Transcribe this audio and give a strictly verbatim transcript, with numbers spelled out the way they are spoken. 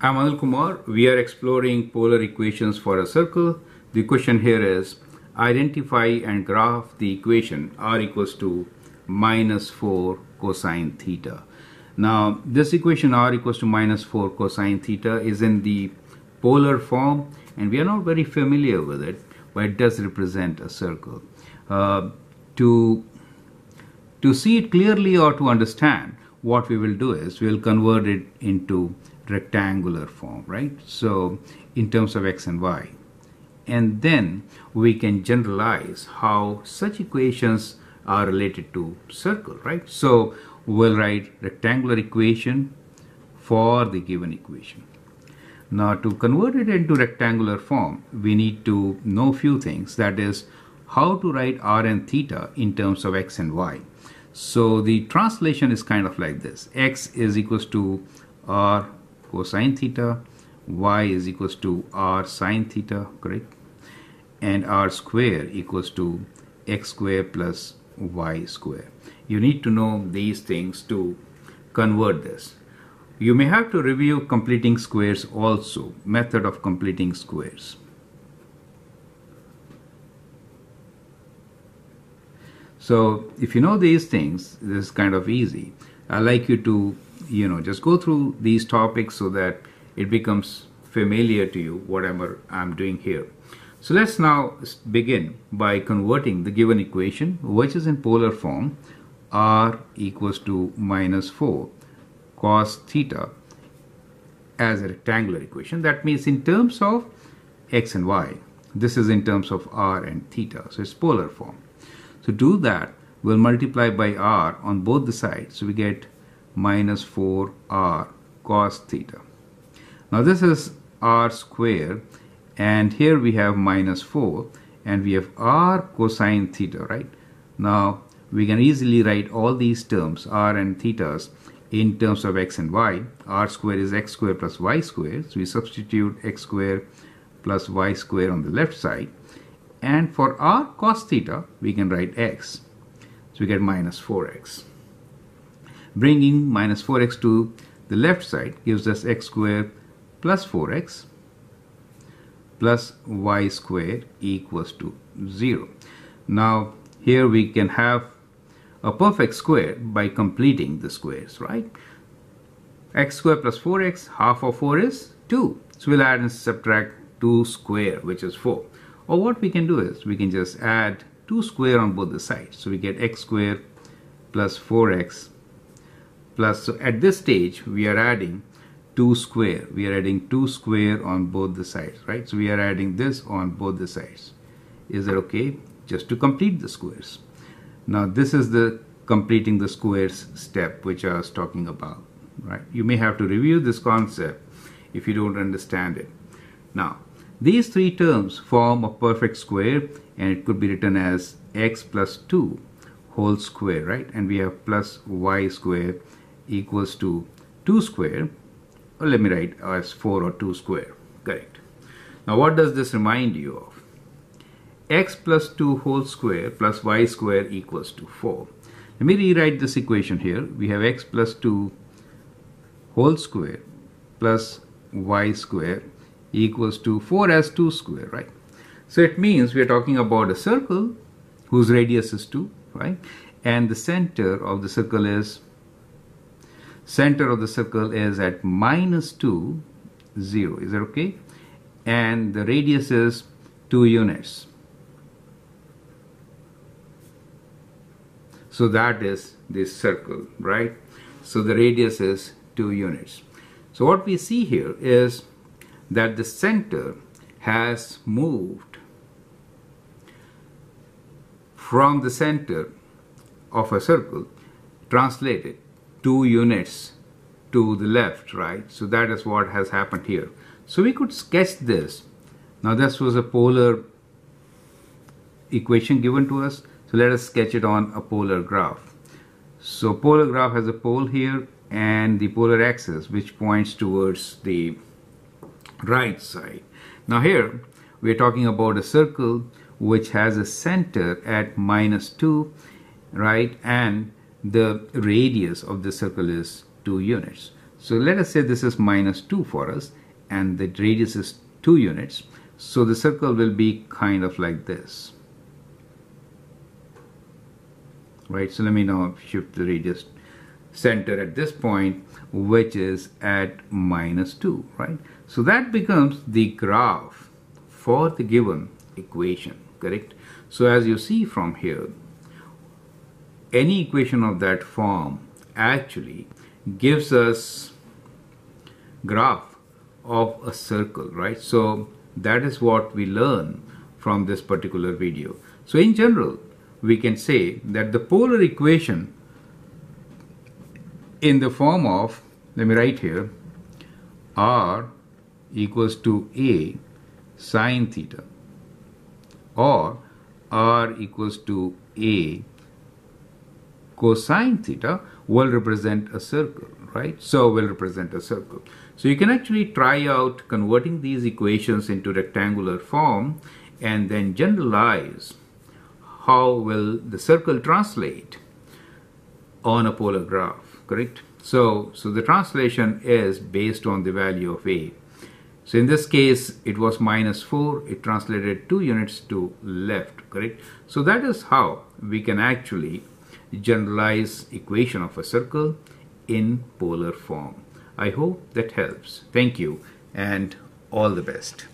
I'm Anil Kumar. We are exploring polar equations for a circle. The question here is identify and graph the equation r equals to minus four cosine theta. Now this equation r equals to minus four cosine theta is in the polar form and we are not very familiar with it, but it does represent a circle. Uh, to, to see it clearly or to understand, what we will do is we will convert it into rectangular form, right? So in terms of x and y, and then we can generalize how such equations are related to circle, right? So we'll write rectangular equation for the given equation. Now to convert it into rectangular form, we need to know few things, that is how to write r and theta in terms of x and y. So the translation is kind of like this: x is equals to r cosine theta, y is equals to r sine theta, correct? And r square equals to x square plus y square. You need to know these things to convert this. You may have to review completing squares also, method of completing squares. So if you know these things, this is kind of easy. I'd like you to, you know, just go through these topics so that it becomes familiar to you, whatever I'm doing here. So let's now begin by converting the given equation, which is in polar form, r equals to minus four cos theta, as a rectangular equation. That means in terms of x and y. This is in terms of r and theta, so it's polar form. To do that, we'll multiply by r on both the sides, so we get minus four r cos theta. Now this is r square, and here we have minus four, and we have r cosine theta, right? Now we can easily write all these terms, r and thetas, in terms of x and y. R square is x square plus y square, so we substitute x square plus y square on the left side. And for r cos theta, we can write x. So we get minus four x. Bringing minus four x to the left side gives us x square plus four x plus y square equals to zero. Now here we can have a perfect square by completing the squares, right? X square plus four x, half of four is two. So we'll add and subtract two square, which is four. Or what we can do is, we can just add two square on both the sides. So we get x square plus four x plus, so at this stage, we are adding two square. We are adding two square on both the sides, right? So we are adding this on both the sides. Is that okay? Just to complete the squares. Now this is the completing the squares step, which I was talking about, right? You may have to review this concept if you don't understand it. Now, these three terms form a perfect square, and it could be written as x plus two whole square, right? And we have plus y square equals to two square, or let me write as four or two square, correct? Now what does this remind you of? X plus two whole square plus y square equals to four. Let me rewrite this equation here. We have x plus two whole square plus y square equals to four as two square, right? So it means we are talking about a circle whose radius is two, right? And the center of the circle is center of the circle is at minus two, zero. Is that okay? And the radius is two units. So that is this circle, right? So the radius is two units. So what we see here is that the center has moved from the center of a circle, translated two units to the left, right? So that is what has happened here. So we could sketch this. Now this was a polar equation given to us, so let us sketch it on a polar graph. So polar graph has a pole here and the polar axis, which points towards the right side. Now here we are talking about a circle which has a center at minus two, right? And the radius of the circle is two units. So let us say this is minus two for us, and the radius is two units. So the circle will be kind of like this. Right, so let me now shift the radius center at this point, which is at minus two, right? So that becomes the graph for the given equation, correct? So as you see from here, any equation of that form actually gives us graph of a circle, right? So that is what we learn from this particular video. So in general, we can say that the polar equation in the form of, let me write here, r equals to a sine theta or r equals to a cosine theta will represent a circle, right? So will represent a circle. So you can actually try out converting these equations into rectangular form and then generalize how will the circle translate on a polar graph, correct? So, so the translation is based on the value of a. So in this case, it was minus four, it translated two units to left, correct? So that is how we can actually generalize equation of a circle in polar form. I hope that helps. Thank you and all the best.